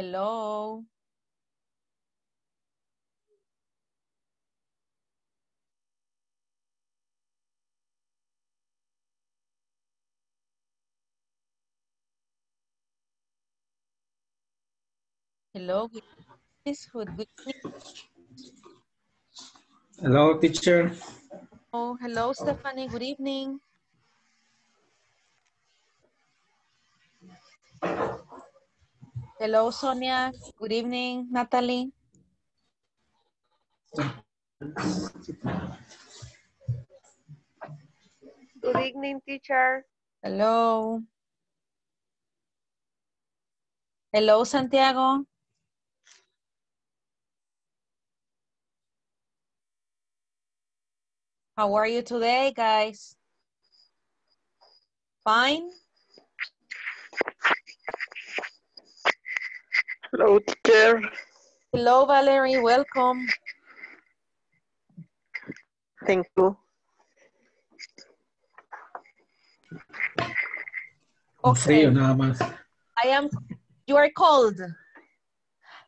Hello. Hello. This food. Hello, teacher. Oh, hello, Stephanie. Good evening. Hello, Sonia. Good evening, Natalie. Good evening, teacher. Hello. Hello, Santiago. How are you today, guys? Fine? Hello, teacher. Hello, Valerie. Welcome. Thank you. Okay. I am, you are cold.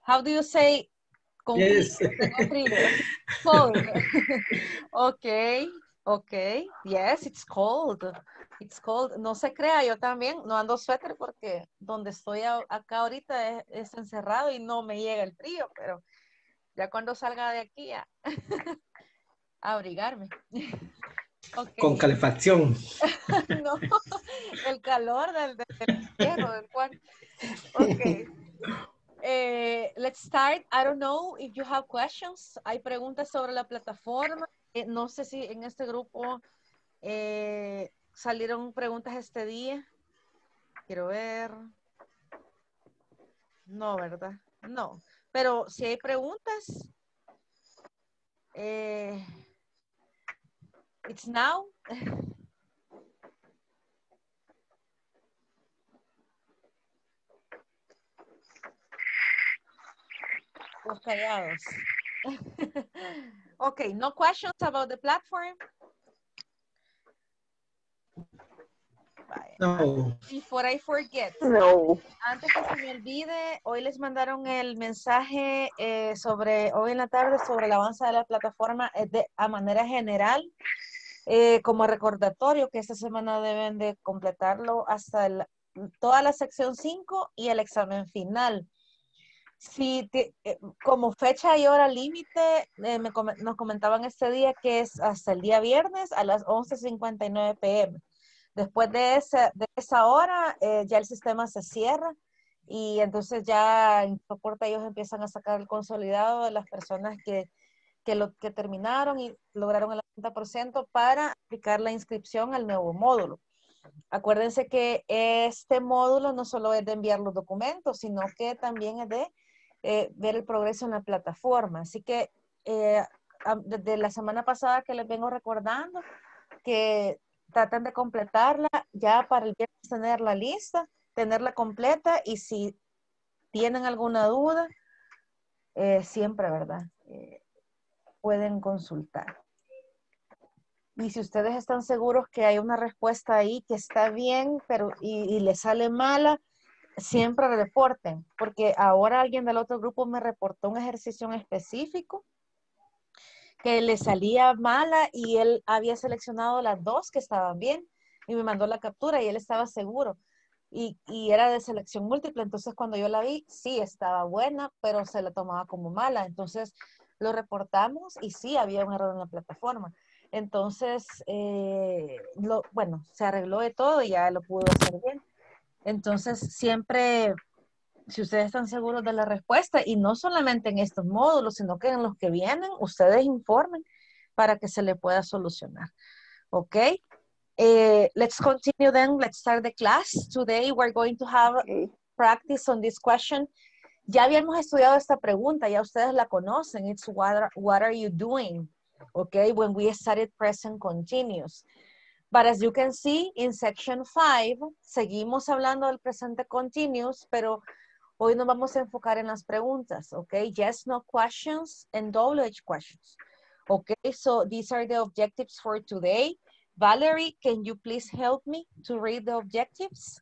How do you say? Yes. Cold. Okay, okay. Yes, it's cold. It's cold. No se crea, yo también no ando suéter porque donde estoy acá ahorita es encerrado y no me llega el frío, pero ya cuando salga de aquí ya, a abrigarme. Okay. Con calefacción. No, el calor del fierro, del cual. Okay. Let's start. I don't know if you have questions. Hay preguntas sobre la plataforma. No sé si en este grupo salieron preguntas este día. Quiero ver. No, ¿verdad? No. Pero si hay preguntas. It's now. Callados. Okay, no questions about the platform? No. Before I forget. No. Antes que se me olvide, hoy les mandaron el mensaje sobre, hoy en la tarde, sobre el avance de la plataforma a manera general, como recordatorio que esta semana deben de completarlo hasta toda la sección 5 y el examen final. Sí, como fecha y hora límite, nos comentaban este día que es hasta el día viernes a las 11:59 p.m. Después de esa hora ya el sistema se cierra y entonces ya en su corta ellos empiezan a sacar el consolidado de las personas que terminaron y lograron el 80% para aplicar la inscripción al nuevo módulo. Acuérdense que este módulo no solo es de enviar los documentos, sino que también es de ver el progreso en la plataforma. Así que desde la semana pasada que les vengo recordando que traten de completarla ya para el viernes tener la lista, tenerla completa y si tienen alguna duda, siempre, ¿verdad? Pueden consultar. Y si ustedes están seguros que hay una respuesta ahí que está bien pero y les sale mala, siempre reporten. Porque ahora alguien del otro grupo me reportó un ejercicio en específico que le salía mala y él había seleccionado las dos que estaban bien y me mandó la captura y él estaba seguro. Y era de selección múltiple, entonces cuando yo la vi, sí, estaba buena, pero se la tomaba como mala. Entonces lo reportamos y sí, había un error en la plataforma. Entonces, bueno, se arregló de todo y ya lo pudo hacer bien. Entonces, siempre, si ustedes están seguros de la respuesta, y no solamente en estos módulos, sino que en los que vienen, ustedes informen para que se le pueda solucionar. ¿Ok? Let's continue then. Let's start the class. Today we're going to have practice on this question. Ya habíamos estudiado esta pregunta, ya ustedes la conocen. It's what are you doing? Okay, when we started present continuous. But as you can see, in section 5, seguimos hablando del presente continuous, pero hoy nos vamos a enfocar en las preguntas, okay? Yes, no questions, and WH questions. Okay, so these are the objectives for today. Valerie, can you please help me to read the objectives?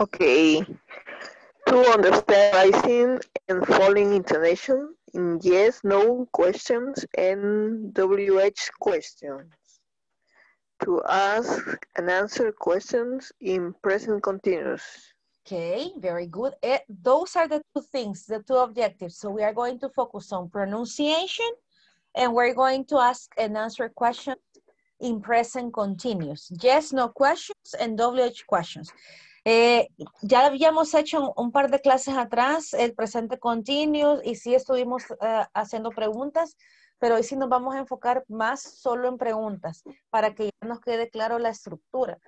Okay. To understand rising and falling intonation in yes, no questions and WH questions. To ask and answer questions in present continuous. Okay, very good. Those are the two things, the two objectives. So we are going to focus on pronunciation and we're going to ask and answer questions in present continuous. Yes, no questions and WH questions. Ya habíamos hecho un par de clases atrás el presente continuous y sí estuvimos haciendo preguntas, pero hoy sí nos vamos a enfocar más solo en preguntas para que ya nos quede claro la estructura.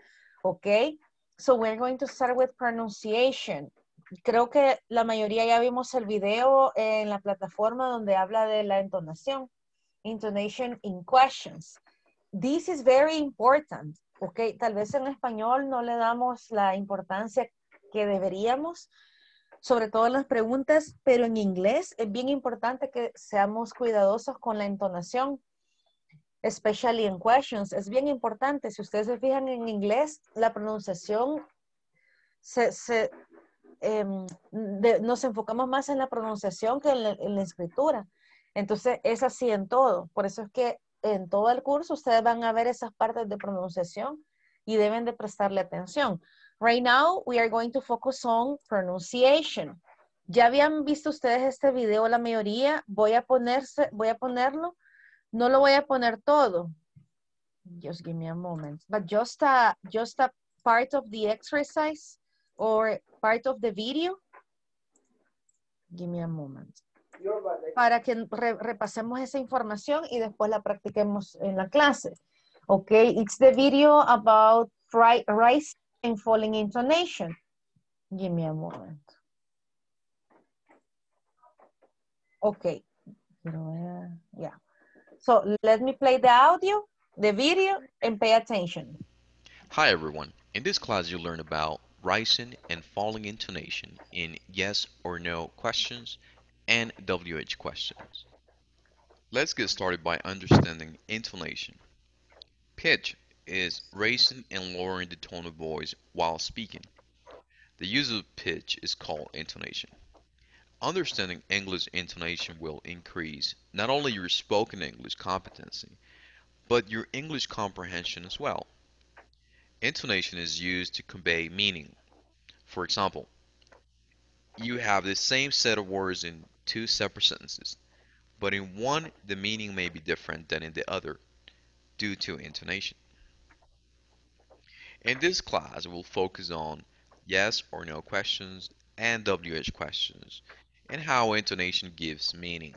Okay, so we're going to start with pronunciation. Creo que la mayoría ya vimos el video en la plataforma donde habla de la entonación. Intonation in questions. This is very important. Okay, tal vez en español no le damos la importancia que deberíamos, sobre todo en las preguntas, pero en inglés es bien importante que seamos cuidadosos con la entonación, especially in questions. Es bien importante, si ustedes se fijan en inglés, la pronunciación, nos enfocamos más en la pronunciación que en la escritura. Entonces es así en todo, por eso es que en todo el curso, ustedes van a ver esas partes de pronunciación y deben de prestarle atención. Right now, we are going to focus on pronunciation. Ya habían visto ustedes este video, la mayoría. Voy a ponerlo. No lo voy a poner todo. Just give me a moment. But just a part of the exercise or part of the video. Give me a moment. Para que repasemos esa información y después la practiquemos en la clase. Okay, it's the video about rising and falling intonation. Give me a moment. Okay. Yeah. So let me play the audio, the video, and pay attention. Hi, everyone. In this class, you learn about rising and falling intonation in yes or no questions and WH questions. Let's get started by understanding intonation. Pitch is raising and lowering the tone of voice while speaking. The use of pitch is called intonation. Understanding English intonation will increase not only your spoken English competency, but your English comprehension as well. Intonation is used to convey meaning. For example, you have the same set of words in two separate sentences, but in one the meaning may be different than in the other due to intonation. In this class, we'll focus on yes or no questions and WH questions and how intonation gives meaning.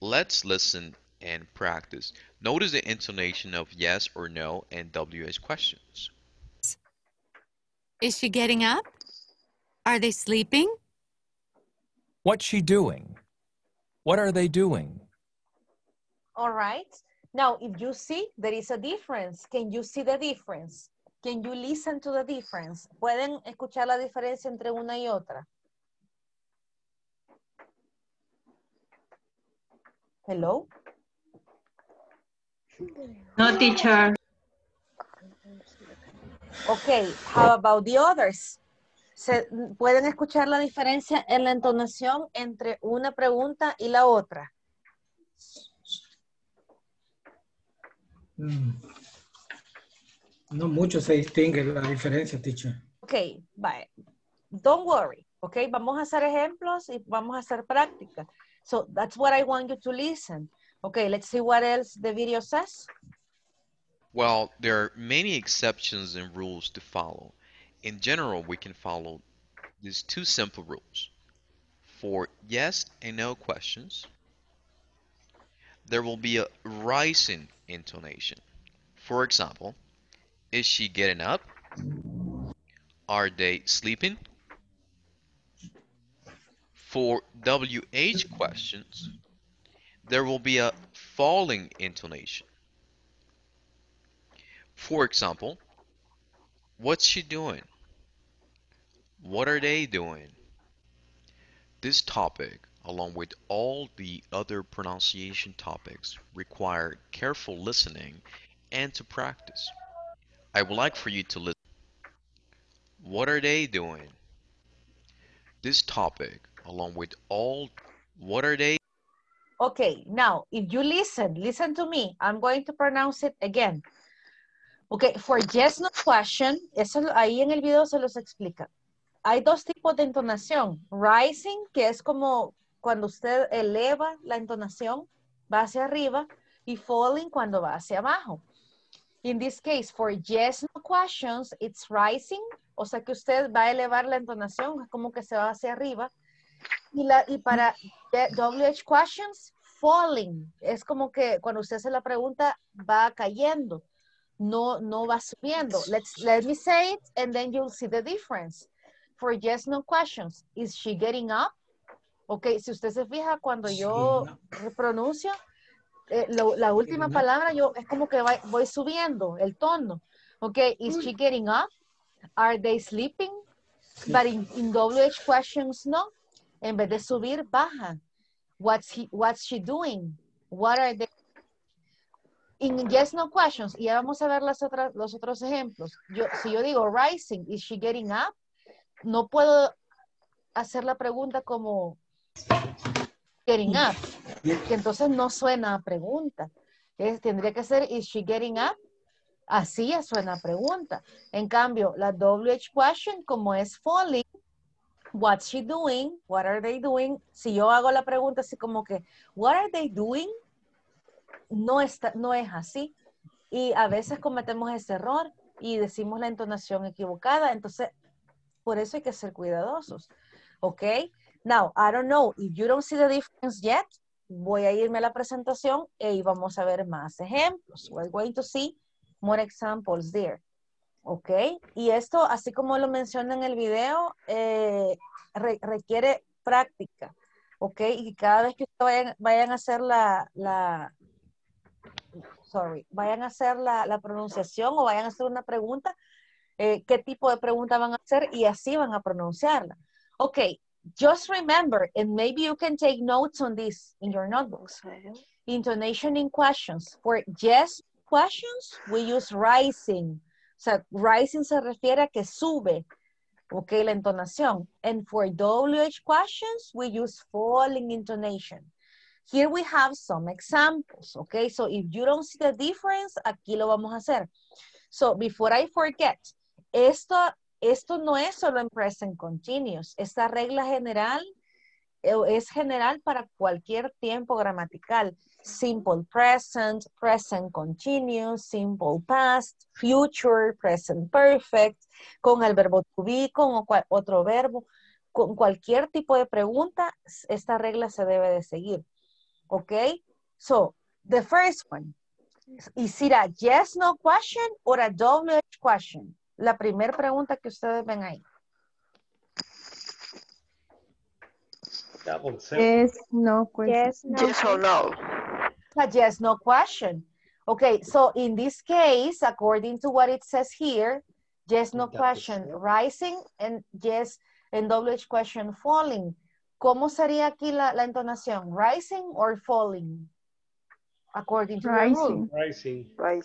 Let's listen and practice. Notice the intonation of yes or no and WH questions. Is she getting up? Are they sleeping? What's she doing? What are they doing? All right. Now, if you see, there is a difference. Can you see the difference? Can you listen to the difference? ¿Pueden escuchar la diferencia entre una y otra? Hello? No, teacher. Okay, how about the others? ¿Pueden escuchar la diferencia en la entonación entre una pregunta y la otra? No mucho se distingue la diferencia, teacher. Ok, bye. Don't worry. Ok, vamos a hacer ejemplos y vamos a hacer práctica. So that's what I want you to listen. Ok, let's see what else the video says. Well, there are many exceptions and rules to follow. In general, we can follow these two simple rules. For yes and no questions, there will be a rising intonation. For example, is she getting up? Are they sleeping? For WH questions, there will be a falling intonation. For example, what's she doing? What are they doing? This topic, along with all the other pronunciation topics, require careful listening and to practice. I would like for you to listen. What are they doing? This topic, along with all, what are they? Okay, now, if you listen to me. I'm going to pronounce it again. Okay, for yes, no question, eso ahí en el video se los explica. Hay dos tipos de entonación. Rising, que es como cuando usted eleva la entonación, va hacia arriba, y falling cuando va hacia abajo. In this case, for yes, no questions, it's rising, o sea que usted va a elevar la entonación, como que se va hacia arriba. Y para WH questions, falling, es como que cuando usted se la pregunta, va cayendo. No va subiendo. Let me say it and then you'll see the difference. For yes, no questions, is she getting up? Okay, si usted se fija cuando yo pronuncio, la última palabra yo es como que voy subiendo el tono. Okay, is she getting up? Are they sleeping? But in WH questions, no. En vez de subir, baja. What's she doing? What are they? In yes, no questions, y ya vamos a ver los otros ejemplos. Si yo digo rising, is she getting up? No puedo hacer la pregunta como getting up. Que entonces no suena a pregunta. Tendría que ser, is she getting up? Así ya suena a pregunta. En cambio, la WH question, como es falling, what's she doing? What are they doing? Si yo hago la pregunta así como que, what are they doing? No es así. Y a veces cometemos ese error y decimos la entonación equivocada. Entonces, por eso hay que ser cuidadosos. Okay? Now, I don't know. If you don't see the difference yet, voy a irme a la presentación y vamos a ver más ejemplos. We're going to see more examples there. Okay? Y esto, así como lo menciona en el video, requiere práctica. Okay? Y cada vez que vayan a hacer la pronunciación o vayan a hacer una pregunta, qué tipo de pregunta van a hacer y así van a pronunciarla. Okay, just remember, and maybe you can take notes on this in your notebooks. Intonation in questions. For yes questions, we use rising. O sea, rising se refiere a que sube, okay, la entonación. And for WH questions, we use falling intonation. Here we have some examples, okay? So if you don't see the difference, aquí lo vamos a hacer. So before I forget, esto no es solo en present continuous. Esta regla general es general para cualquier tiempo gramatical. Simple present, present continuous, simple past, future, present perfect, con el verbo to be, con otro verbo. Con cualquier tipo de pregunta, esta regla se debe de seguir. Okay, so the first one, is it a yes, no question or a WH question? La primera pregunta que ustedes ven ahí. Yes, no question. Yes, no. Yes or no. A yes, no question. Okay, so in this case, according to what it says here, yes, no question rising and yes, and WH question falling. ¿Cómo sería aquí la entonación? ¿Rising or falling? According to rising. The rule.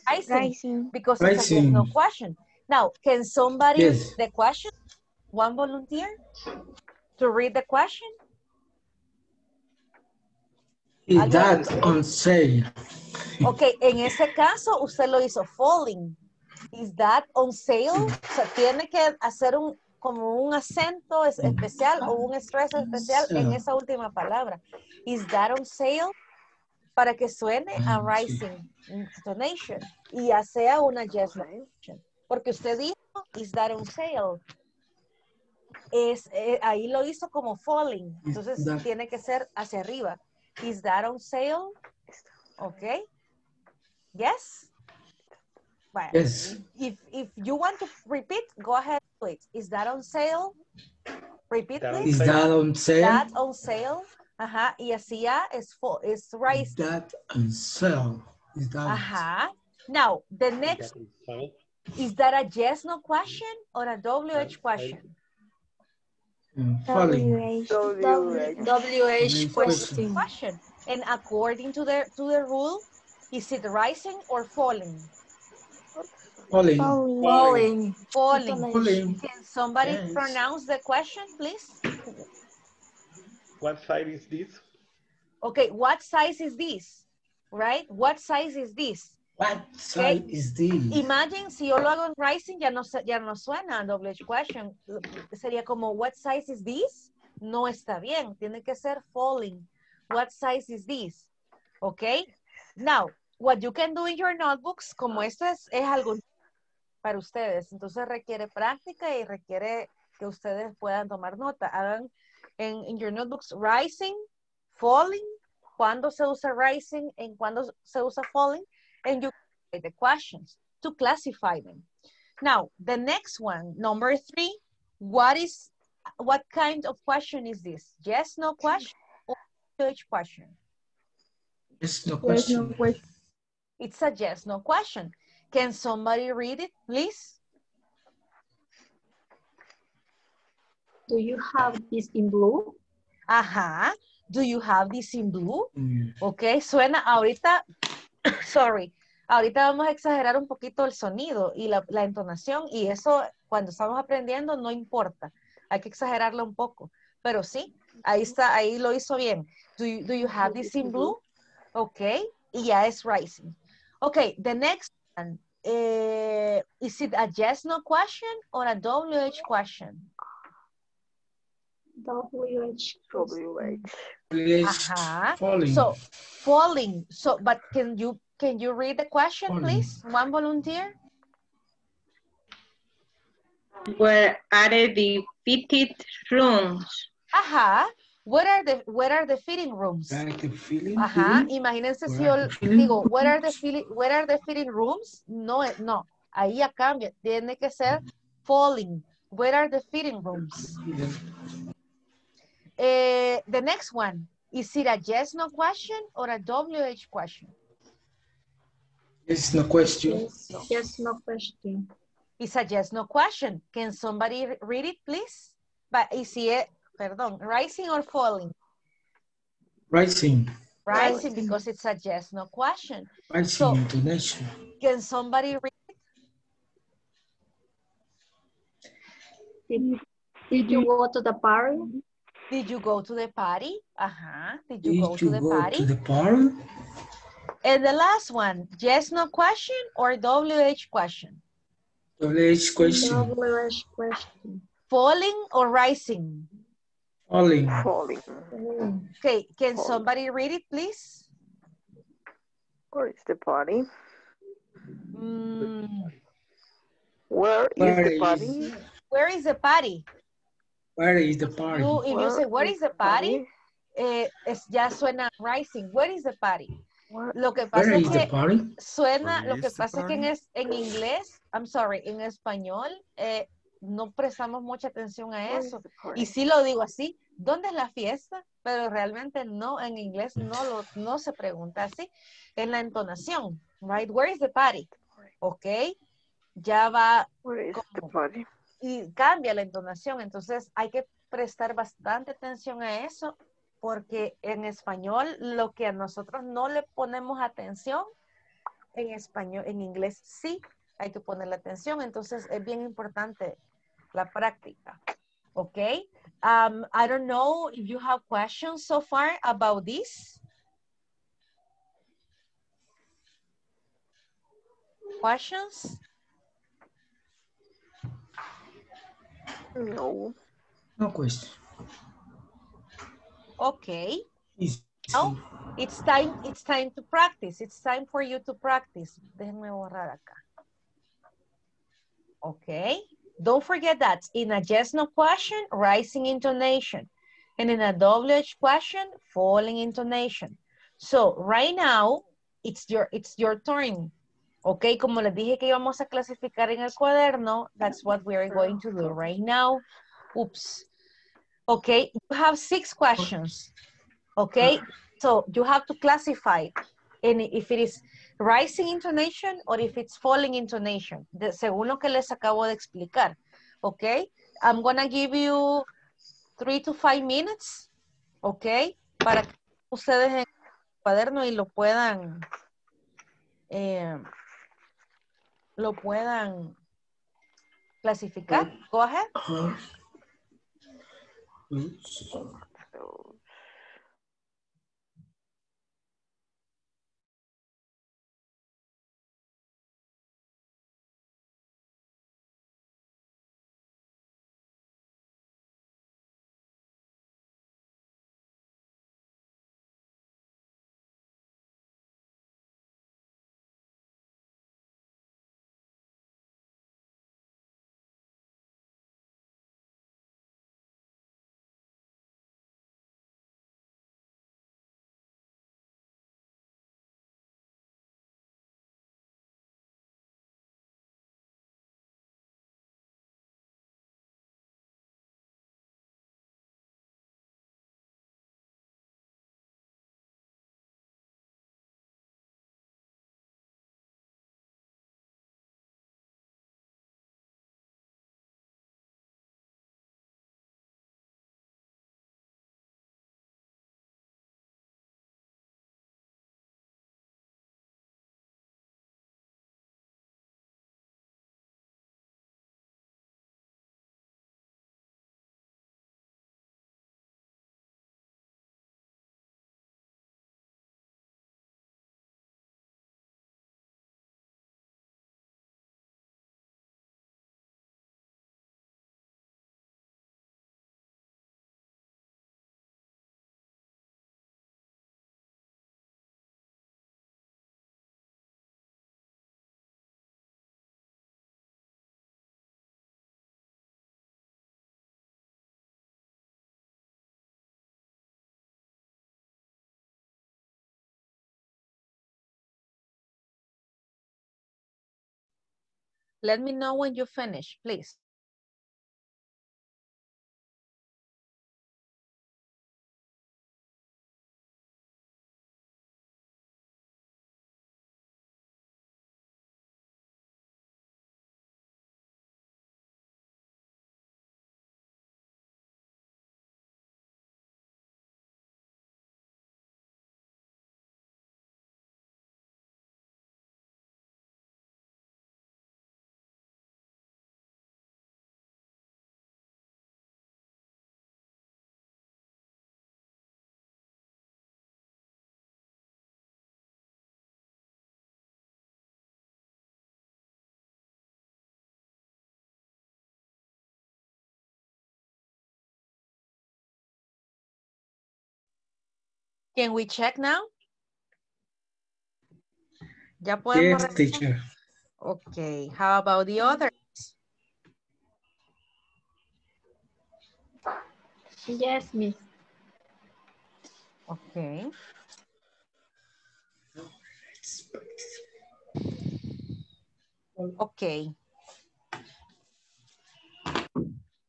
Rising. Because it's a yes, no question. Now, can somebody read the question? One volunteer to read the question? Is that on sale? Okay, en ese caso, usted lo hizo falling. Is that on sale? O sea, tiene que hacer como un acento especial o un estrés especial en esa última palabra. Is that on sale? Para que suene a rising intonation. Y ya sea una yes question. Porque usted dijo, is that on sale? Ahí lo hizo como falling. Entonces tiene que ser hacia arriba. Is that on sale? Okay. Yes? Well, yes. If you want to repeat, go ahead. Is that on sale? Repeat, please. Is that on sale? That on sale. Ajá. Y así ya es rising. That on sale. Is that ajá. Now, the next. Is that a yes, no question or a WH question? WH question. And according to the rule, is it rising or falling? Falling. Falling. Falling. Falling. Can somebody pronounce the question, please? What size is this? Okay, what size is this? Right? What size is this? What size is this? Imagine, si yo lo hago en rising, ya no suena doble question. Sería como, what size is this? No está bien. Tiene que ser falling. What size is this? Okay? Now, what you can do in your notebooks, como esto es algo para ustedes. Entonces requiere práctica y requiere que ustedes puedan tomar nota. Hagan en your notebooks rising, falling, cuando se usa rising, en cuando se usa falling, and you can the questions to classify them. Now, the next one, number 3, what kind of question is this? Yes, no question or search question? Yes, no question. It's a yes, no question. Can somebody read it, please? Do you have this in blue? Ajá. Do you have this in blue? Ok, suena ahorita, sorry, ahorita vamos a exagerar un poquito el sonido y la entonación, y eso cuando estamos aprendiendo no importa, hay que exagerarlo un poco, pero sí, ahí está, ahí lo hizo bien. Do you have this in blue? Ok, y ya es rising. Ok, the next one, is it a yes no question or a WH question? WH. Ajá. Falling. So falling. So, but can you read the question, falling, please? One volunteer. Where are the fitted rooms? Ajá. Where are the fitting rooms? Ajá. Imagínense si yo digo where are the fitting rooms? No. Ahí ya cambia. Tiene que ser falling. Where are the fitting rooms? The next one, is it a yes no question or a WH question? Yes no question. Yes no question. It's a yes no question. Can somebody read it, please? But is it, perdón, rising or falling? Rising. Rising because it's a yes no question. Rising, so, intonation. Can somebody read it? Did you go to the party? Did you go to the party? Uh-huh. Did you go to the party? And the last one, yes, no question or WH question? WH question. WH question. Falling or rising? Falling. Falling. Okay, can somebody read it, please? Where is the party? Where is the party? Where is the party? Where is the party? So if you say, where is the party? Ya suena rising. Where is the party? Lo que pasa where is the party? Suena, lo que pasa es que en inglés, I'm sorry, en español, no prestamos mucha atención a eso. Y sí lo digo así, ¿dónde es la fiesta? Pero realmente no, en inglés no se pregunta así. En la entonación, right? Where is the party? Ok, ya va. Where is the party? Y cambia la entonación, entonces hay que prestar bastante atención a eso, porque en español lo que a nosotros no le ponemos atención, en español, en inglés sí hay que ponerle atención, entonces es bien importante la práctica, ¿ok? I don't know if you have questions so far about this. Questions? No. No question. Okay. Now it's time to practice. It's time for you to practice. Déjenme borrar acá. Okay. Don't forget that in a yes no question, rising intonation. And in a WH question, falling intonation. So right now it's your turn. Okay, como les dije que íbamos a clasificar en el cuaderno, that's what we are going to do right now. Oops. Okay, you have 6 questions. Okay, so you have to classify if it is rising intonation or if it's falling intonation, según lo que les acabo de explicar. Okay, I'm gonna give you 3 to 5 minutes, okay, para que ustedes en el cuaderno y lo puedan... lo puedan clasificar. Go ahead. Let me know when you finish, please. Can we check now? ¿Ya podemos? Yes, teacher. Okay, how about the others? Yes, miss. Okay. Okay.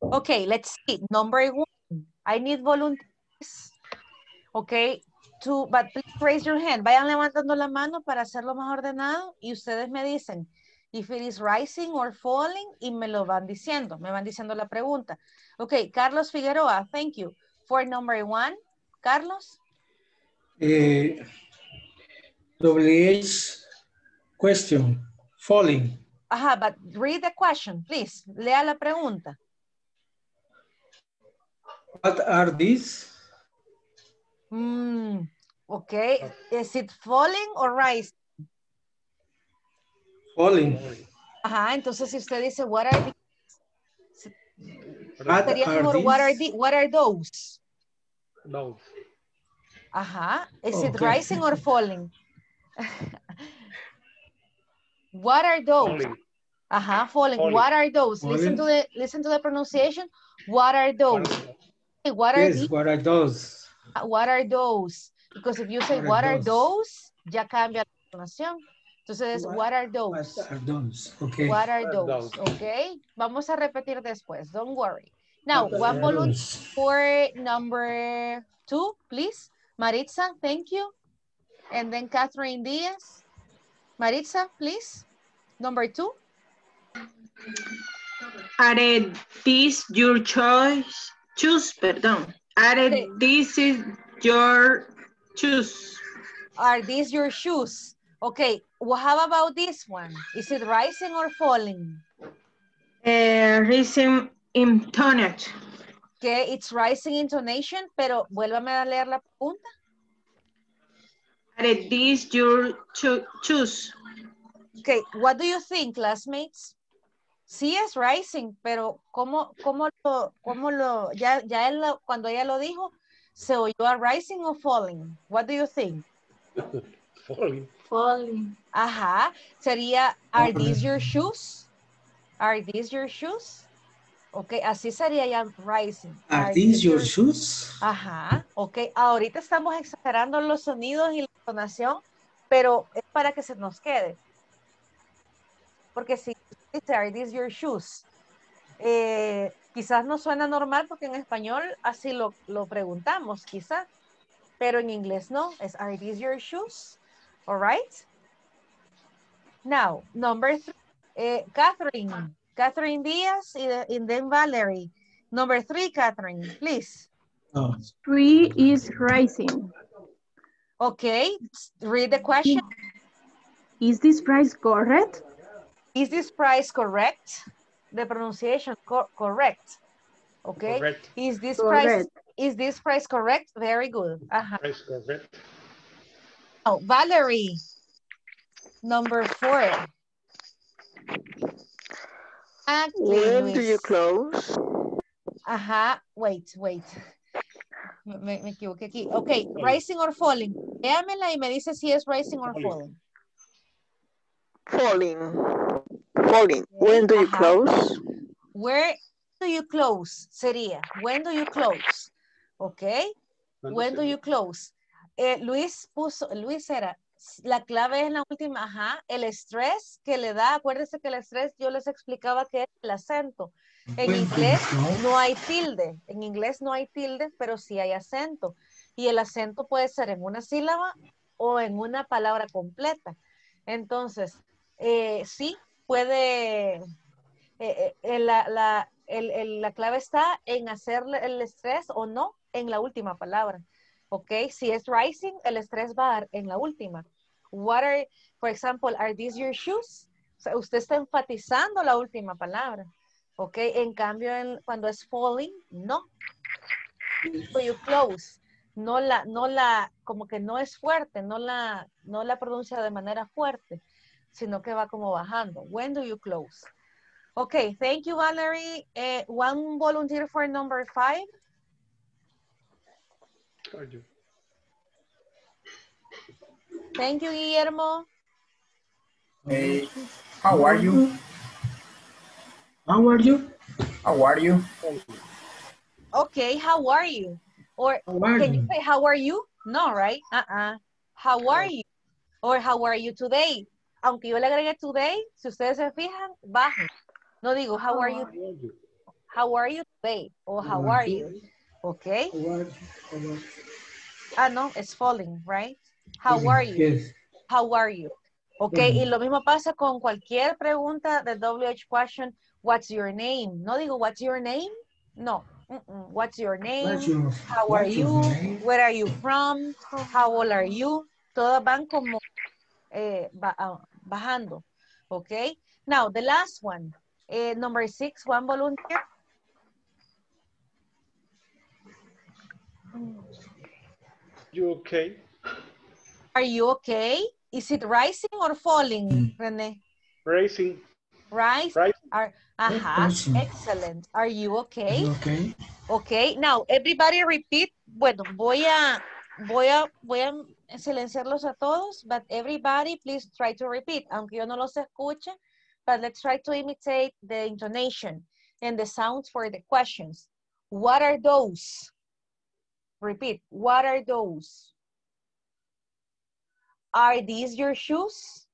Okay, let's see. Number one, I need volunteers. Okay. But please raise your hand. Vayan levantando la mano para hacerlo más ordenado y ustedes me dicen if it is rising or falling y me lo van diciendo. Me van diciendo la pregunta. Okay, Carlos Figueroa, thank you. For number one, Carlos. WH question, falling. Ajá, but read the question, please. Lea la pregunta. What are these? Okay, is it falling or rising? Falling. Ajá, entonces si usted dice, what are these? What are those? No. Ajá, is it rising or falling? What are those? Falling. Ajá, falling. Falling. What are those? Falling. Listen to the pronunciation. What are those? What are those? What are those? Because if you say, what are those? Ya cambia la pronunciación. Entonces, what are those? What are those? Okay. What are those? Okay. Vamos a repetir después. Don't worry. Now, one volunteer for number two, please. Maritza, thank you. And then Catherine Diaz. Maritza, please. Number two. Are these your choice? Are these your shoes? Okay, Well, how about this one? Is it rising or falling? Rising in tonnage. Okay, it's rising intonation, pero vuélvame a leer la pregunta. At this you choose. Okay, what do you think, classmates? Sí es rising, pero ¿cómo lo ya él, cuando ella lo dijo, se oyó a rising o falling? What do you think? Falling. Falling. Ajá, sería, are these your shoes? Are these your shoes? Okay, así sería ya rising. Are these your shoes? Ajá, okay. Ahorita estamos exagerando los sonidos y la entonación, pero es para que se nos quede. Porque si dice, are these your shoes? Quizás no suena normal porque en español así lo preguntamos, quizás. Pero en inglés no, es are these your shoes? All right? Now, number 3, Catherine. Catherine Diaz and then Valerie. Number 3, Catherine, please. Oh. 3 is rising. Okay, read the question. Is this price correct? Is this price correct? The pronunciation correct. Okay. Correct. Is this correct. Is this price correct? Very good. Uh-huh. Price correct. Oh, Valerie. Number 4. When do you close? Ajá, wait. Me equivoqué aquí. Okay, rising or falling. Léamela y me dice si es rising or falling. Falling. When do you close? Where do you close? Sería, when do you close? Okay. When do you close? Luis era... La clave es la última, ajá, el estrés que le da, acuérdense que el estrés yo les explicaba que es el acento. En inglés no hay tilde, en inglés no hay tilde, pero sí hay acento. Y el acento puede ser en una sílaba o en una palabra completa. Entonces, sí, puede, la clave está en hacer el estrés o no en la última palabra. Ok, si es rising, el estrés va en la última. What are, for example, are these your shoes? O sea, usted está enfatizando la última palabra. Ok, en cambio, cuando es falling, no. So you close. Como que no es fuerte, no la pronuncia de manera fuerte, sino que va como bajando. When do you close? Ok, thank you, Valerie. One volunteer for number 5. Thank you, Guillermo. Hey, how are you? How are you? Okay, how are you? Or can you say how are you? No, right? How are you? Or how are you today? Aunque yo le agregue today, si ustedes se fijan, bajo. No digo how are you? How are you today? Or how are you? Okay. No, it's falling, right? How are you? Yes. How are you? Okay, y lo mismo pasa con cualquier pregunta de WH question. What's your name? No digo, what's your name? No. What's your name? How are you? Where are you from? How old are you? Todas van como bajando. Okay. Now, the last one. Number 6, one volunteer. You okay? Are you okay? Is it rising or falling, René? Rising. Rising. Excellent. Are you okay? Okay. Now, everybody repeat. Bueno, voy a silenciarlos a todos, but everybody please try to repeat. Aunque yo no los escuche, but let's try to imitate the intonation and the sounds for the questions. What are those? Repeat, what are those? Are these your shoes?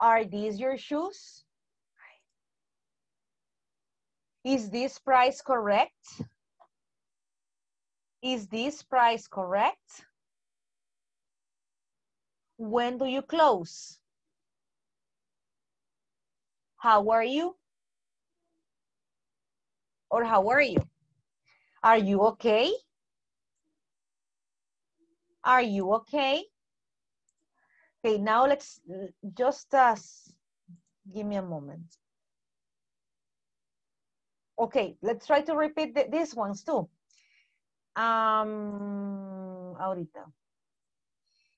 Are these your shoes? Is this price correct? Is this price correct? When do you close? How are you? Or how are you? Are you okay? Are you okay? Okay, now let's just give me a moment. Okay, let's try to repeat these ones too. Ahorita.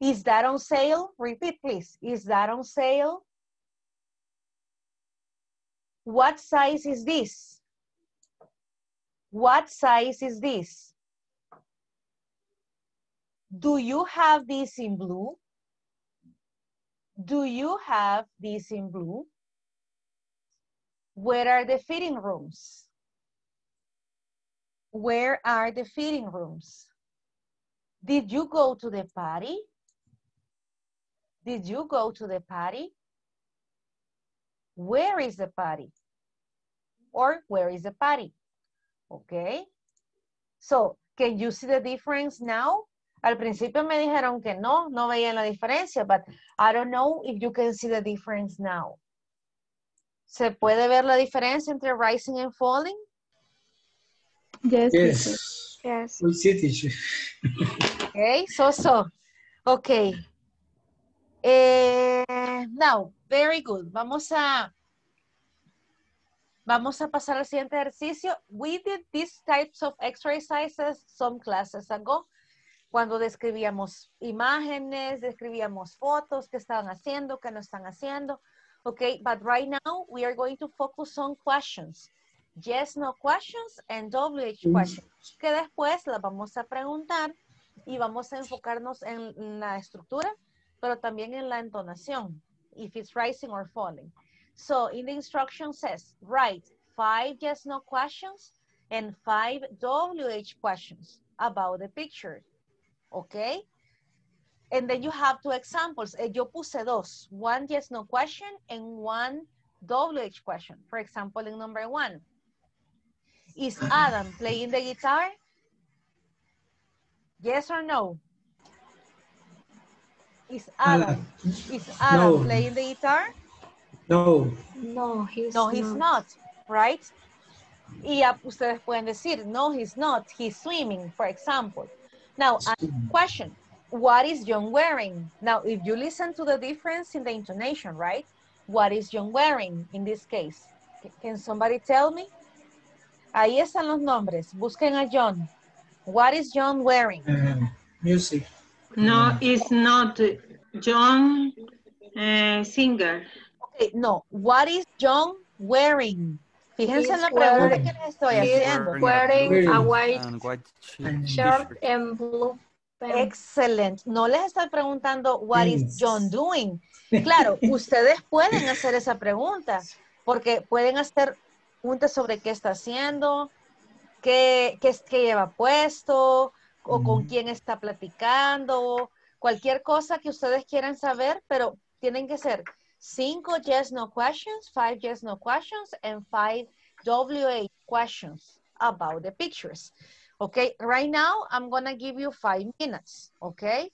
Is that on sale? Repeat, please. Is that on sale? What size is this? What size is this? Do you have this in blue? Do you have this in blue? Where are the fitting rooms? Where are the fitting rooms? Did you go to the party? Did you go to the party? Where is the party? Or where is the party? Okay. So, can you see the difference now? Al principio me dijeron que no, no veían la diferencia, but I don't know if you can see the difference now. ¿Se puede ver la diferencia entre rising and falling? Yes. Yes. Yes. We see teacher. Okay, okay. Now, very good. Vamos a pasar al siguiente ejercicio. We did these types of exercises some classes ago. Cuando describíamos imágenes, describíamos fotos, qué estaban haciendo, qué no están haciendo. Okay, but right now we are going to focus on questions. Yes, no questions and WH questions. Que después las vamos a preguntar y vamos a enfocarnos en la estructura, pero también en la entonación, if it's rising or falling. So, in the instruction says, write 5 yes, no questions and 5 WH questions about the picture. Okay? And then you have 2 examples. Yo puse 2. 1 yes, no question and 1 WH question. For example, in number 1. Is Adam playing the guitar? Yes or no? Is Adam playing the guitar? No. No, he's not. Right? Y ustedes pueden decir, no, he's not. He's swimming, for example. Now, question. What is John wearing? Now, if you listen to the difference in the intonation, right? What is John wearing in this case? Can somebody tell me? Ahí están los nombres. Busquen a John. What is John wearing? Music. No, it's not John singer. Okay, no. What is John wearing? Fíjense en la pregunta que les estoy haciendo. Wearing a white shirt and blue pants. Excellent. No les estoy preguntando what is John doing. Claro, ustedes pueden hacer esa pregunta porque pueden hacer preguntas sobre qué está haciendo, qué lleva puesto, o con quién está platicando, cualquier cosa que ustedes quieran saber, pero tienen que ser 5 yes, no questions, 5 yes, no questions, and 5 WH questions about the pictures. Okay, right now I'm gonna give you 5 minutes, okay?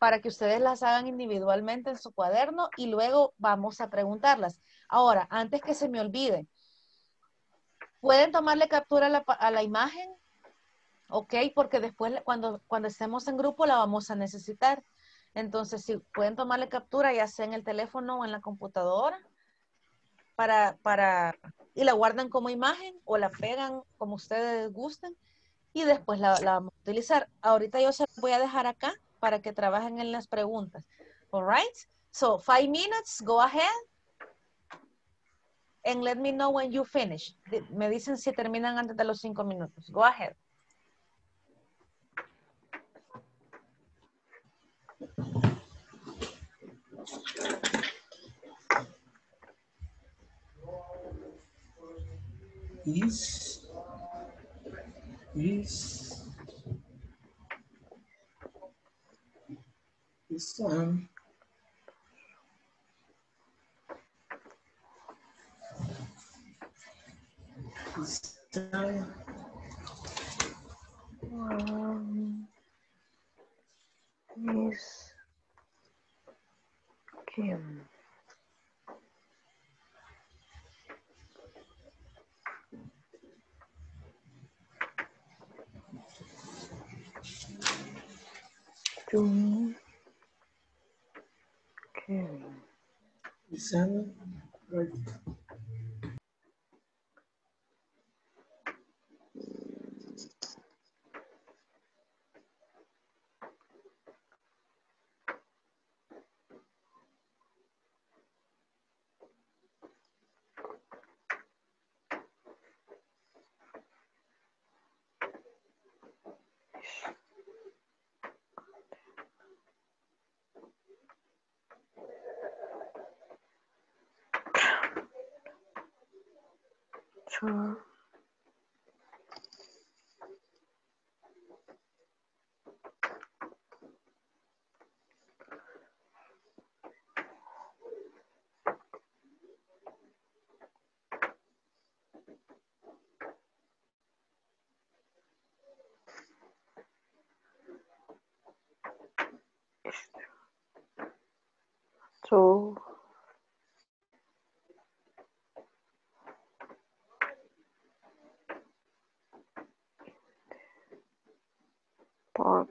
Para que ustedes las hagan individualmente en su cuaderno y luego vamos a preguntarlas. Ahora, antes que se me olvide, ¿pueden tomarle captura a la imagen? Ok, porque después cuando estemos en grupo la vamos a necesitar. Entonces, si pueden tomarle captura, ya sea en el teléfono o en la computadora, y la guardan como imagen o la pegan como ustedes gusten y después la vamos a utilizar. Ahorita yo se la voy a dejar acá para que trabajen en las preguntas. All right? So, 5 minutes, go ahead. And let me know when you finish. Me dicen si terminan antes de los 5 minutos. Go ahead. Is Miss Kim. 7, right? Sure. So park.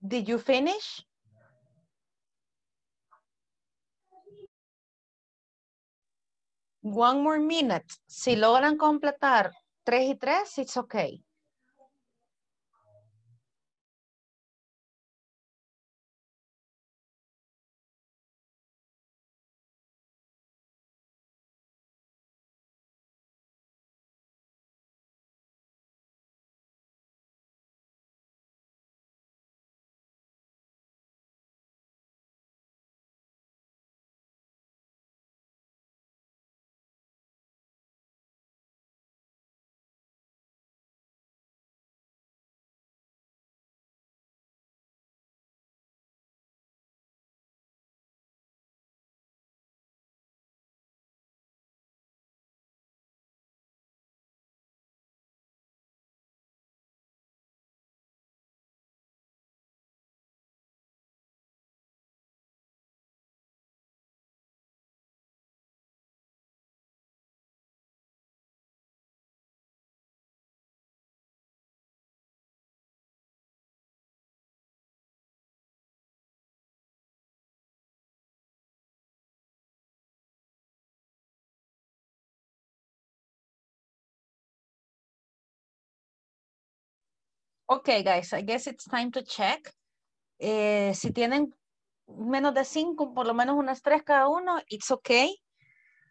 Did you finish? One more minute. Si logran completar 3 y 3, it's okay. Okay, guys, I guess it's time to check. Si tienen menos de 5, por lo menos unas 3 cada uno, it's okay.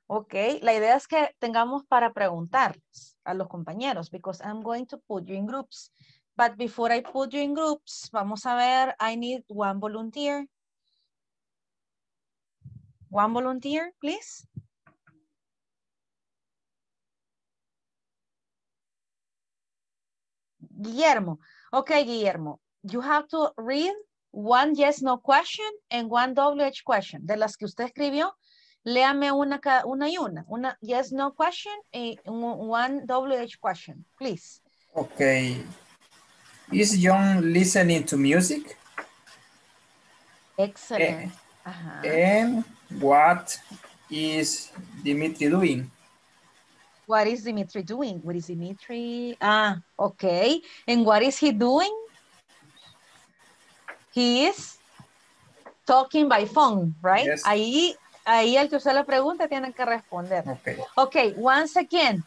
Okay, la idea es que tengamos para preguntarles a los compañeros, because I'm going to put you in groups. But before I put you in groups, vamos a ver, I need one volunteer. One volunteer, please. Guillermo. Okay, Guillermo, you have to read one yes, no question and one WH question. De las que usted escribió, léame una y una. Una yes, no question and one WH question, please. Okay. Is John listening to music? Excellent. And what is Dimitri doing? What is Dimitri doing? What is Dimitri? Ah, okay. And what is he doing? He is talking by phone, right? Yes. Ahí el que usted la pregunta tiene que responder. Okay. Okay, once again.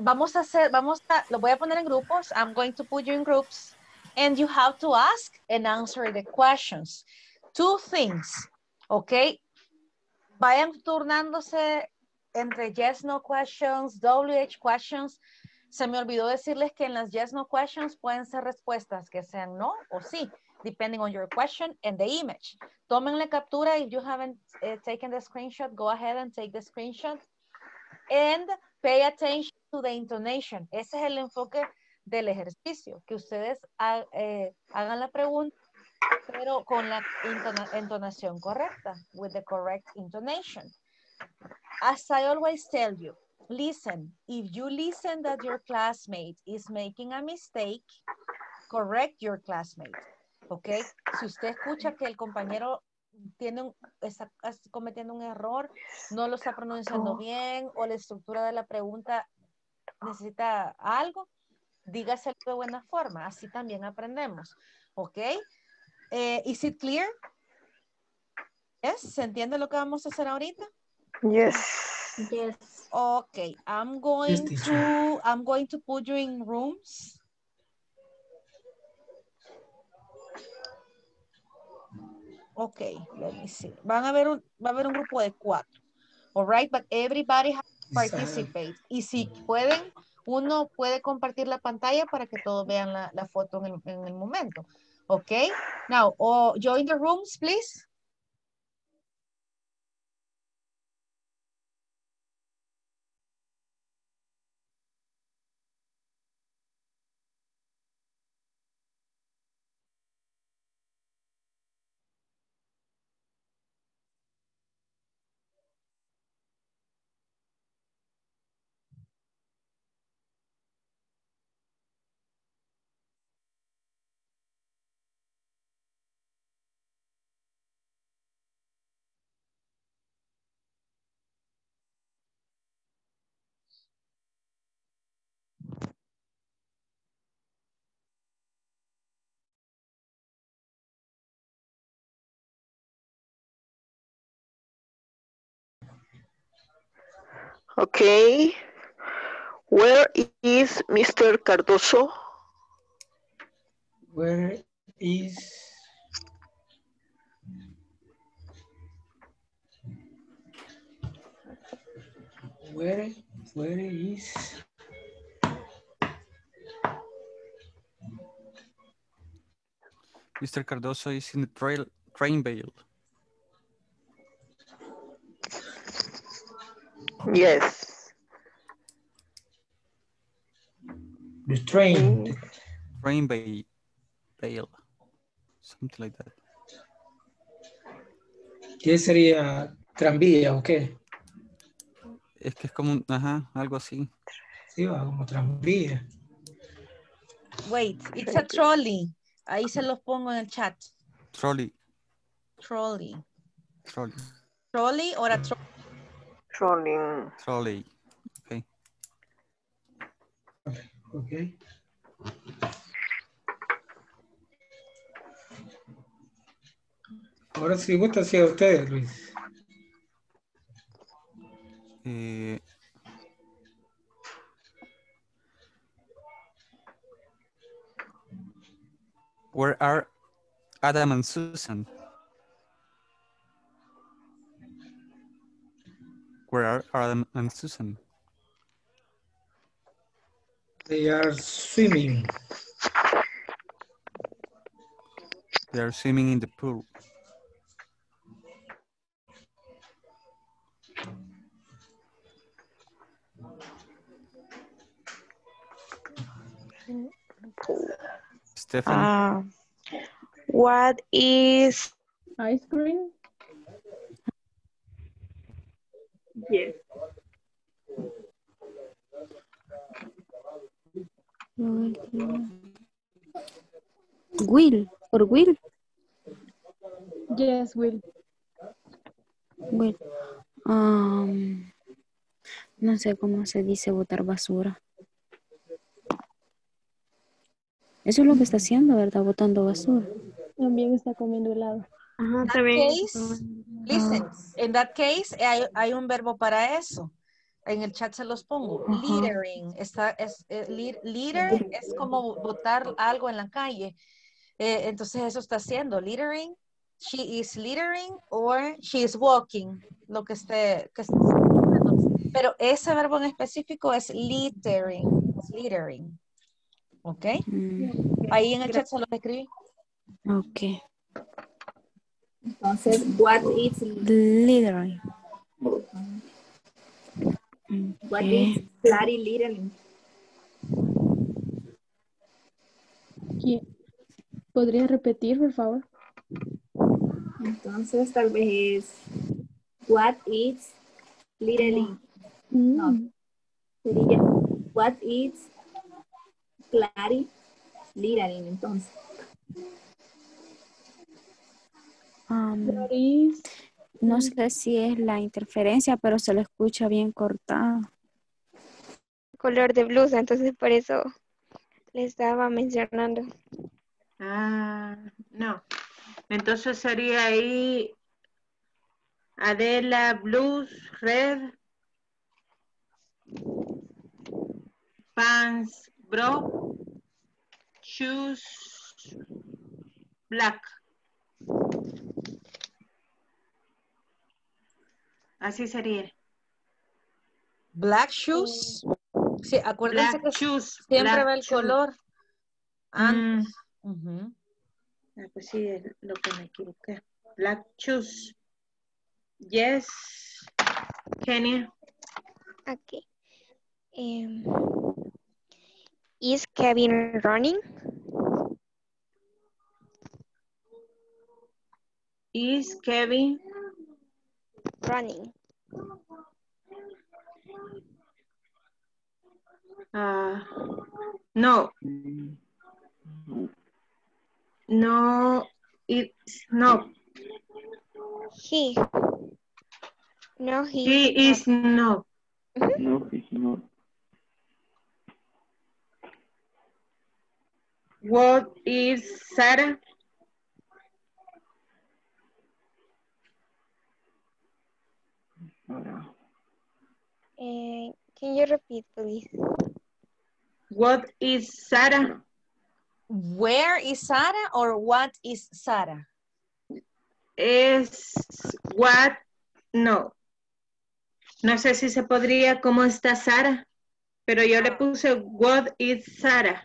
Vamos a hacer, lo voy a poner en grupos. I'm going to put you in groups. And you have to ask and answer the questions. Two things, okay? Vayan turnándose entre yes, no questions, WH questions. Se me olvidó decirles que en las yes, no questions pueden ser respuestas que sean no o sí, depending on your question and the image. Tómenle captura. If you haven't taken the screenshot, go ahead and take the screenshot. And pay attention to the intonation. Ese es el enfoque del ejercicio, que ustedes hagan la pregunta, pero con la entonación correcta, with the correct intonation. As I always tell you, listen, if you listen that your classmate is making a mistake, correct your classmate, okay? Si usted escucha que el compañero está cometiendo un error, no lo está pronunciando bien o la estructura de la pregunta necesita algo, dígaselo de buena forma, así también aprendemos, ¿ok? Is it clear? Yes, ¿se entiende lo que vamos a hacer ahorita? Yes. Yes. Okay, I'm going to put you in rooms. Ok, let me see. Va a haber un grupo de 4. All right, but everybody has to participate. Y si pueden, uno puede compartir la pantalla para que todos vean la foto en el momento. Ok, now, join the rooms, please. Okay, where is Mr. Cardoso? Where is Mr. Cardoso is in the train bail. Yes. The train. Train bail. Something like that. ¿Qué sería tranvía o qué? Es que es como algo así. Sí, va como tranvía. Wait, it's a trolley. Ahí se los pongo en el chat. Trolley. Trolley. Trolley. Trolley or a trolley. Trolley. Okay. Okay. Ahora sí, gusta hacia ustedes, Luis. Where are Adam and Susan? Where are Adam and Susan? They are swimming. They are swimming in the pool. Stephanie. What is ice cream? Yes. Will or will? Yes, will. Will. No sé cómo se dice botar basura. Eso es lo que está haciendo, ¿verdad? Botando basura. También está comiendo helado. Ajá, también. Listen, in that case, hay un verbo para eso. En el chat se los pongo. Littering. Litter es como botar algo en la calle. Entonces eso está haciendo. Littering. She is littering or she is walking. Lo que esté. Pero ese verbo en específico es littering. Es littering. ¿Ok? Ahí en el chat se los escribí. Ok. Entonces, what is littering? What is bloody littering? ¿Podrías repetir, por favor? Entonces, tal vez es what is littering? No. Sería what is bloody littering, entonces. No sé si es la interferencia, pero se lo escucha bien cortado. Color de blusa, entonces por eso le estaba mencionando. Ah, no. Entonces sería ahí Adela, blues, red, pants, bro, shoes, black. Así sería. Black shoes. Sí, acuérdense black que shoes, siempre ve el shoes. Color. Pues sí, es lo que me equivoqué. Black shoes. Yes. Kenia. Okay. Is Kevin running? Is Kevin running? No, it's no. He. No, he is not. No, he's not. What is Sarah? Can you repeat, please? What is Sarah? Where is Sarah or what is Sarah? Es what? No. No sé si se podría cómo está Sarah, pero yo le puse what is Sarah.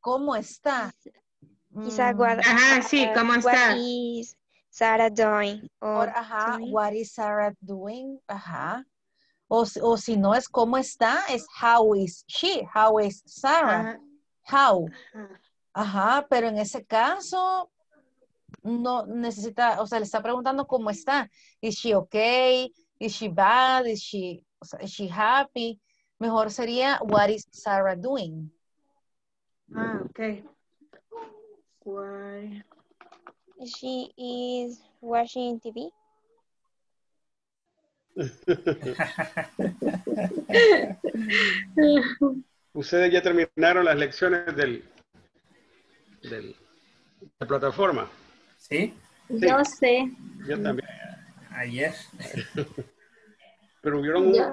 ¿Cómo está? Quizá what. Ajá, sí, ¿cómo está? What is Sarah doing? Or ajá, doing? What is Sarah doing? Ajá. O si no es cómo está, es how is she, how is Sarah, how. Ajá, pero en ese caso no necesita, o sea, le está preguntando cómo está. Is she okay? Is she bad? Is she happy? Mejor sería what is Sarah doing? Ah, okay. Why? She is watching TV. Ustedes ya terminaron las lecciones de plataforma. ¿Sí? Sí. Yo sé. Yo también. Ayer. Pero vieron en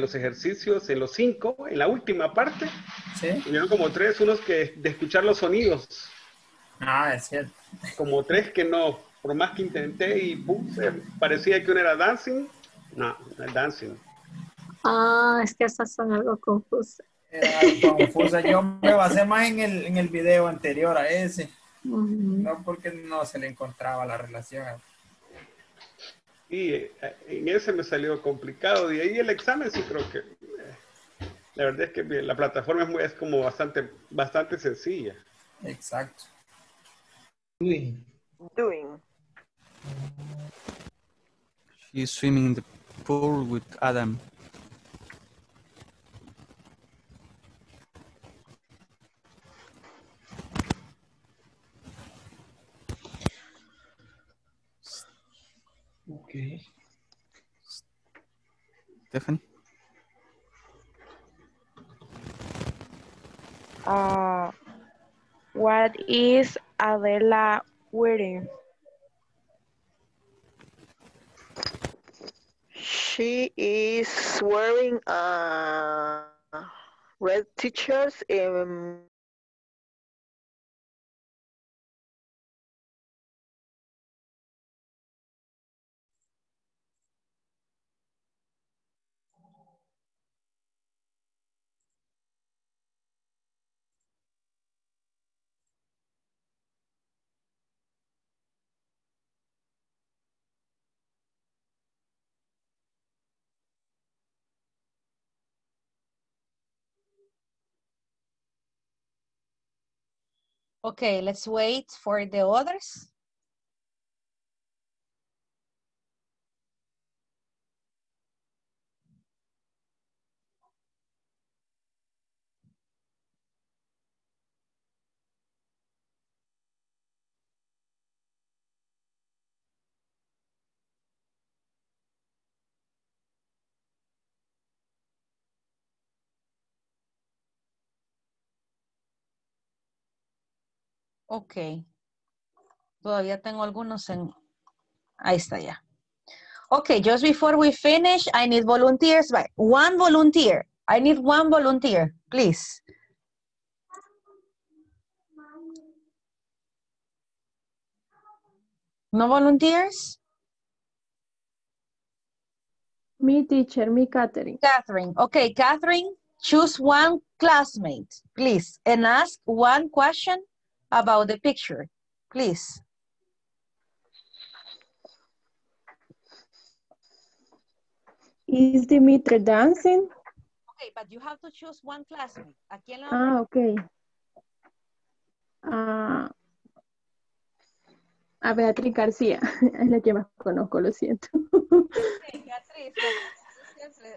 los ejercicios, en los 5, en la última parte, Sí. Tuvieron como tres, unos que de escuchar los sonidos. Ah, es cierto. Como tres que no, por más que intenté y puse, parecía que uno era dancing. No, no es dancing. Ah, es que esas son algo confusas. Era confusa. Yo me basé más en el video anterior a ese. Uh-huh. No, porque no se le encontraba la relación. Y en ese me salió complicado. Y ahí el examen sí creo que... La verdad es que la plataforma es como bastante sencilla. Exacto. Doing. She's swimming in the pool with Adam. Okay. Stephanie? What is Adela wearing? She is wearing red t-shirts and okay, let's wait for the others. Ok, todavía tengo algunos en... Ahí está ya. Ok, just before we finish, I need volunteers. One volunteer. I need one volunteer, please. No volunteers? Me, teacher, me, Catherine. Catherine. Ok, Catherine, choose one classmate, please, and ask one question about the picture, please. Is Dimitri dancing? Okay, but you have to choose one classmate. Ah, okay. A Beatriz García, es la que más conozco, lo siento. Okay, Beatriz,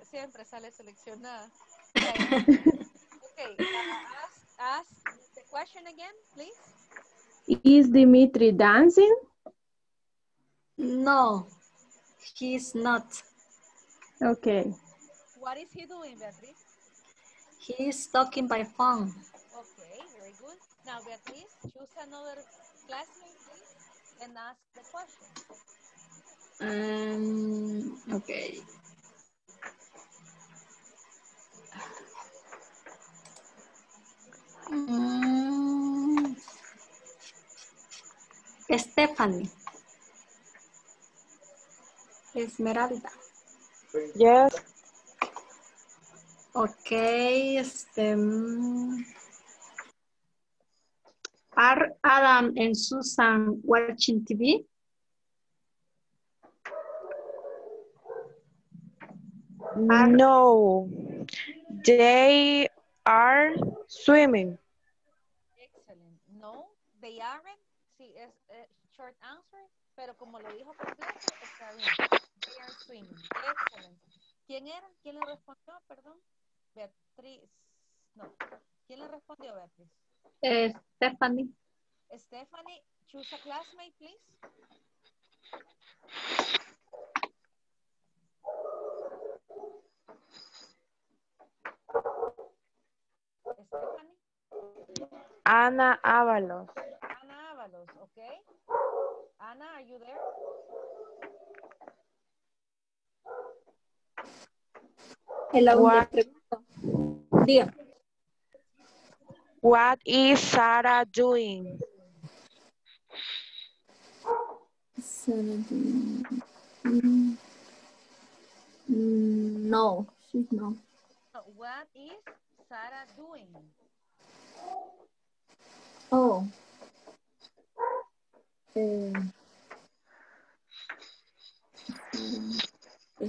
siempre sale seleccionada. Okay, ask the question again, please. Is Dimitri dancing? No, he's not. Okay. What is he doing, Beatriz? He's talking by phone. Okay, very good. Now, Beatriz, choose another classmate, please, and ask the question. Okay. Stephanie. Esmeralda. Yes. Okay. Are Adam and Susan watching TV? No. They are swimming. Excellent. No, they aren't. Sí, es short answer, pero como lo dijo completo, está bien. They are swimming. Excellent. ¿Quién era? ¿Quién le respondió? Perdón. Beatriz. No. ¿Quién le respondió, Beatriz? Stephanie. Stephanie, choose a classmate, please. Stephanie. Ana Ábalos. Ana Ábalos, okay. Ana, are you there? Hello. What? What is Sarah doing? No, she's not. What is Sarah doing? Oh. No la he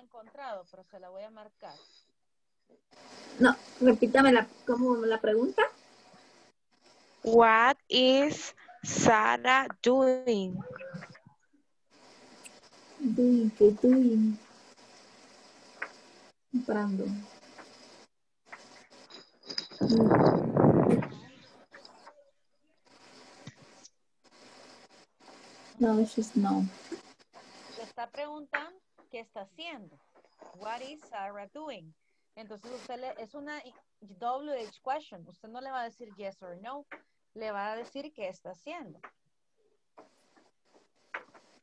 encontrado, pero se la voy a marcar. No, repítame la pregunta. What is Sarah doing? Doing. Comprando. No, she's no. Le está preguntando qué está haciendo. What is Sarah doing? Entonces usted es una WH question. Usted no le va a decir yes or no. Le va a decir qué está haciendo.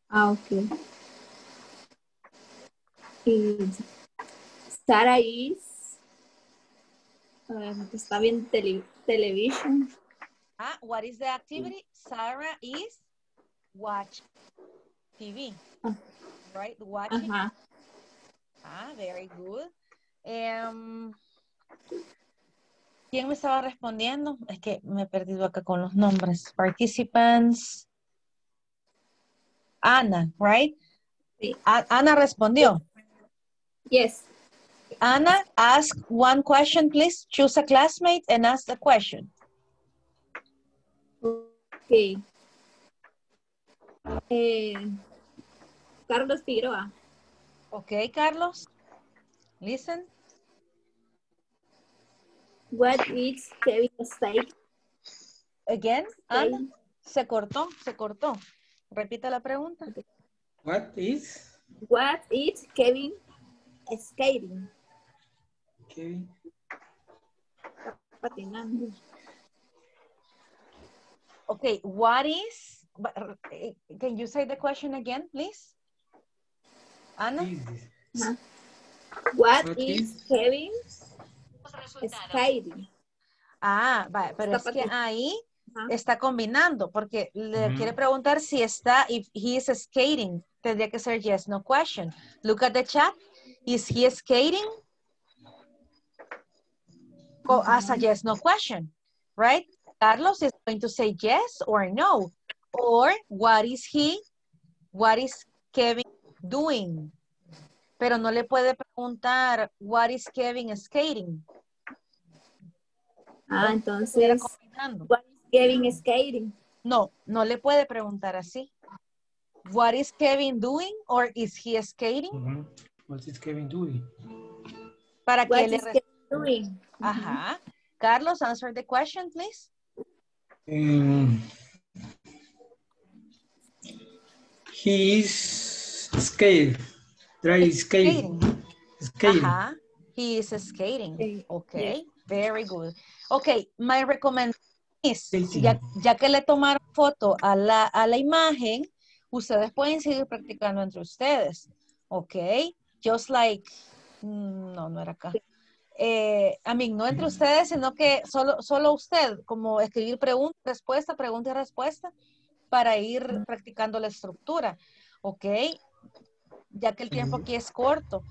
Ah, ok. Sarah is está viendo television. Ah, what is the activity? Sarah is watch TV. Right? Watching. Uh-huh. Ah, very good. ¿Quién me estaba respondiendo? Es que me he perdido acá con los nombres. Participants. Ana, right? Sí. Ana respondió. Yes. Ana, ask one question, please. Choose a classmate and ask the question. Okay. Carlos Figueroa. Okay, Carlos. Listen. What is Kevin saying? Again, Ana, se cortó. Repita la pregunta. Okay. What is Kevin skating? Kevin. Patinando. Okay, what is, can you say the question again, please? Ana? What is Kevin skating? Ah, vale, pero es que ahí está combinando porque le quiere preguntar si está, if he is skating. Tendría que ser yes, no question. Look at the chat. Is he skating? Go ask a yes, no question. Right? Carlos is going to say yes or no. Or what is Kevin doing? Pero no le puede preguntar what is Kevin skating. Ah, entonces, what is Kevin skating? No le puede preguntar así. What is Kevin doing or is he skating? Mm-hmm. What is Kevin doing? Para what que is le Kevin doing? Ajá. Carlos, answer the question, please. He is skating. Skating. Uh-huh. He is skating. Okay, very good. Okay, my recommendation is, ya que le tomaron foto a la imagen, ustedes pueden seguir practicando entre ustedes. Okay, just like, no era acá. I mean, no entre ustedes, sino que solo usted, como escribir pregunta y respuesta, para ir practicando la estructura. Okay. Ya que el tiempo aquí es corto,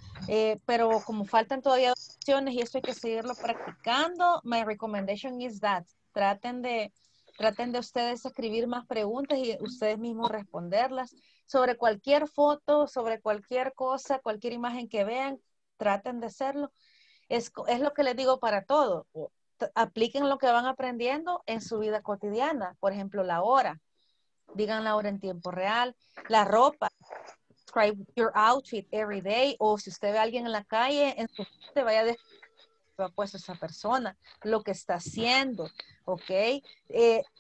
pero como faltan todavía opciones y esto hay que seguirlo practicando, my recommendation is that traten de ustedes escribir más preguntas y ustedes mismos responderlas sobre cualquier foto, sobre cualquier cosa, cualquier imagen que vean, traten de hacerlo. Es lo que les digo para todo. Apliquen lo que van aprendiendo en su vida cotidiana. Por ejemplo, la hora. Digan la hora en tiempo real. La ropa. Describe your outfit every day, o si usted ve a alguien en la calle, en su mente vaya a decir que ha puesto esa persona, lo que está haciendo, ¿ok?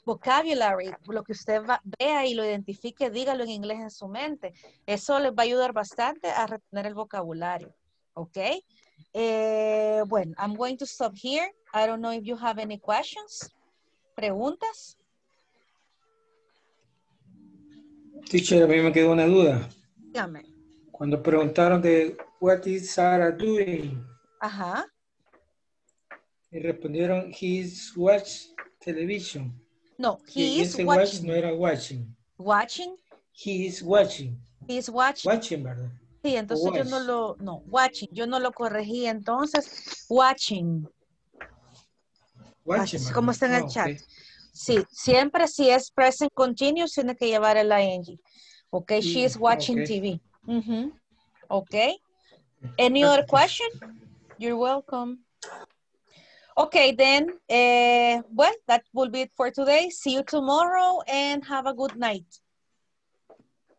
Vocabulary, lo que usted vea y lo identifique, dígalo en inglés en su mente. Eso les va a ayudar bastante a retener el vocabulario, ¿ok? Bueno, I'm going to stop here. I don't know if you have any questions. ¿Preguntas? Teacher, a mí me quedó una duda. Cuando preguntaron de what is Sarah doing, ajá, Y respondieron, he is watch television. No, he is watching. Watch, no era watching. Watching. He is watching. He is watching. Watching, ¿verdad? Sí, entonces watch. Yo no lo, no, watching. Yo no lo corregí, entonces, watching. Watching. Como está en el chat. Okay. Sí, siempre si es present continuous, tiene que llevar el ing. Ok, sí, she is watching okay. TV. Mm-hmm. Ok. Any other question? You're welcome. Okay, then, well, that will be it for today. See you tomorrow and have a good night.